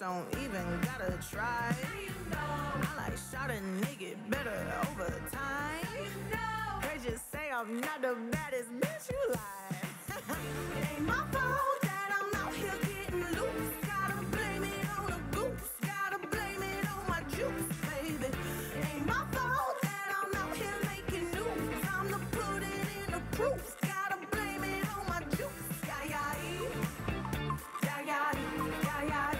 Don't even gotta try. You know. I like shot a nigga better over time. You know. They just say I'm not the baddest bitch you like. It ain't my fault that I'm out here getting loose. Gotta blame it on the goose. Gotta blame it on my juice, baby. It ain't my fault that I'm out here making news. I'm the pudding in the proof. Gotta blame it on my juice. Yeah, yeah, yeah, yeah, yeah, yeah.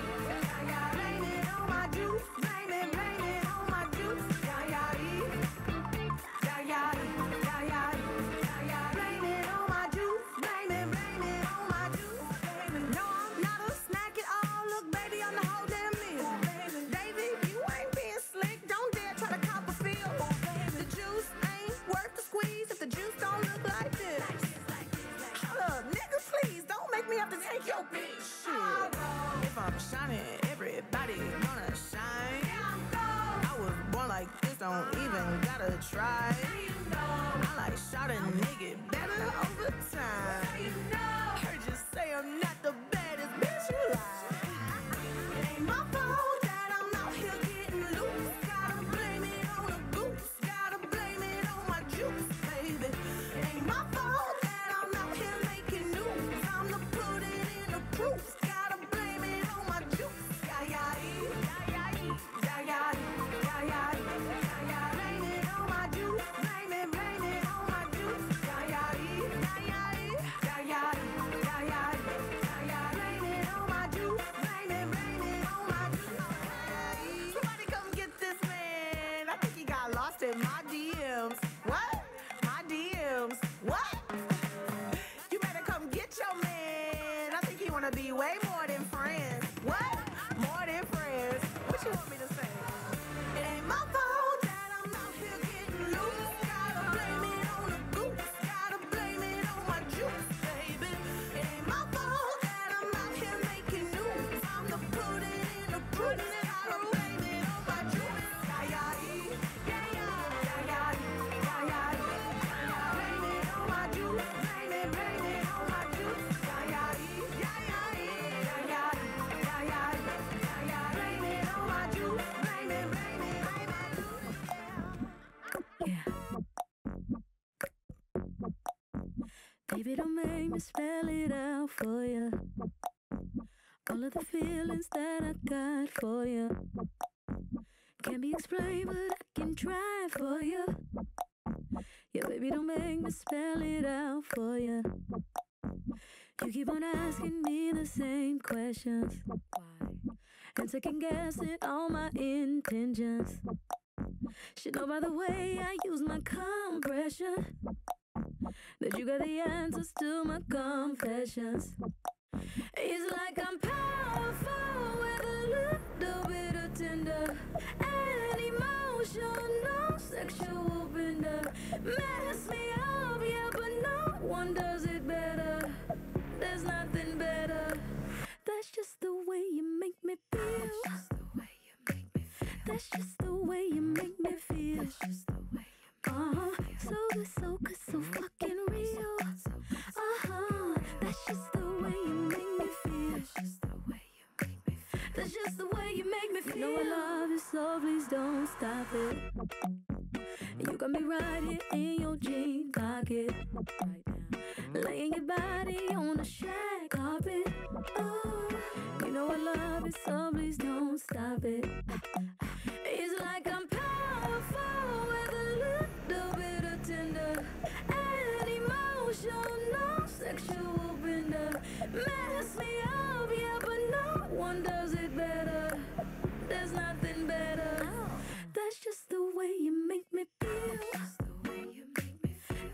Everybody gonna shine. I was born like this, don't even gotta try. I like shot a nigga better over time. Heard you say I'm not the baddest bitch you like. It ain't my fault that I'm out here getting loose. Gotta blame it on the goose. Gotta blame it on my juice, baby. It ain't my fault that I'm out here making news. I'm the pudding in the proof. Be way more than friends. What? More than friends. What you want me to say? It ain't my fault that I'm out here getting loose. Gotta blame it on the goose. Gotta blame it on my juice, baby. It ain't my fault that I'm out here making news. I'm the pudding in the proof. Gotta blame it on my juice. Yeah, yeah, yeah, yeah, yeah, yeah, yeah, yeah. Blame it on my juice. Blame it on my juice. Yeah, yeah, yeah, yeah. Baby, don't make me spell it out for you. All of the feelings that I got for you can't be explained, but I can try for you. Yeah, baby, don't make me spell it out for you. You keep on asking me the same questions. Why? And second guessing all my intentions. Should know by the way I use my compression that you got the answers to my confessions. It's like I'm powerful with a little bit of tender and emotional sexual bender. Mess me up, yeah, but no one does it better. There's nothing better. That's just the way you make me feel. That's just the way you make me feel. That's just the way you make me feel. That's just the way. So good, so good, so fucking real. That's just the way you make me feel. That's just the way you make me feel. That's just the way you make me feel. You know I love you, so please don't stop it. And you got me right here in your jean pocket, right now, laying your body on a shag carpet. Oh, you know I love you, so please don't stop it. It's like I'm powerful with a little bit of tender and emotional sexual bender. Mess me up, yeah, but no one does it better. There's nothing better. That's just the way you make me feel.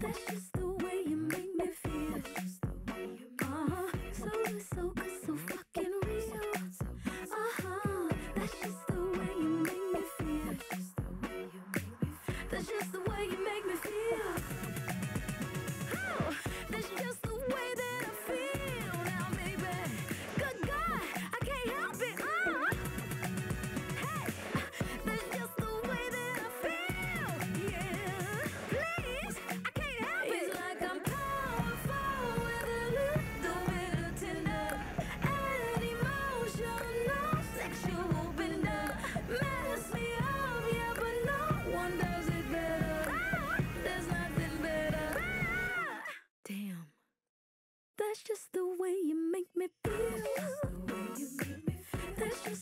That's just the way you make me feel. That's just the way you make me feel. That's just the way you make me feel. So good, so good, so fucking real. That's just the way you make me feel.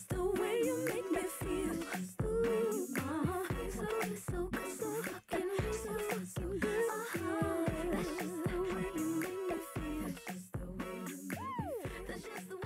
the way you make me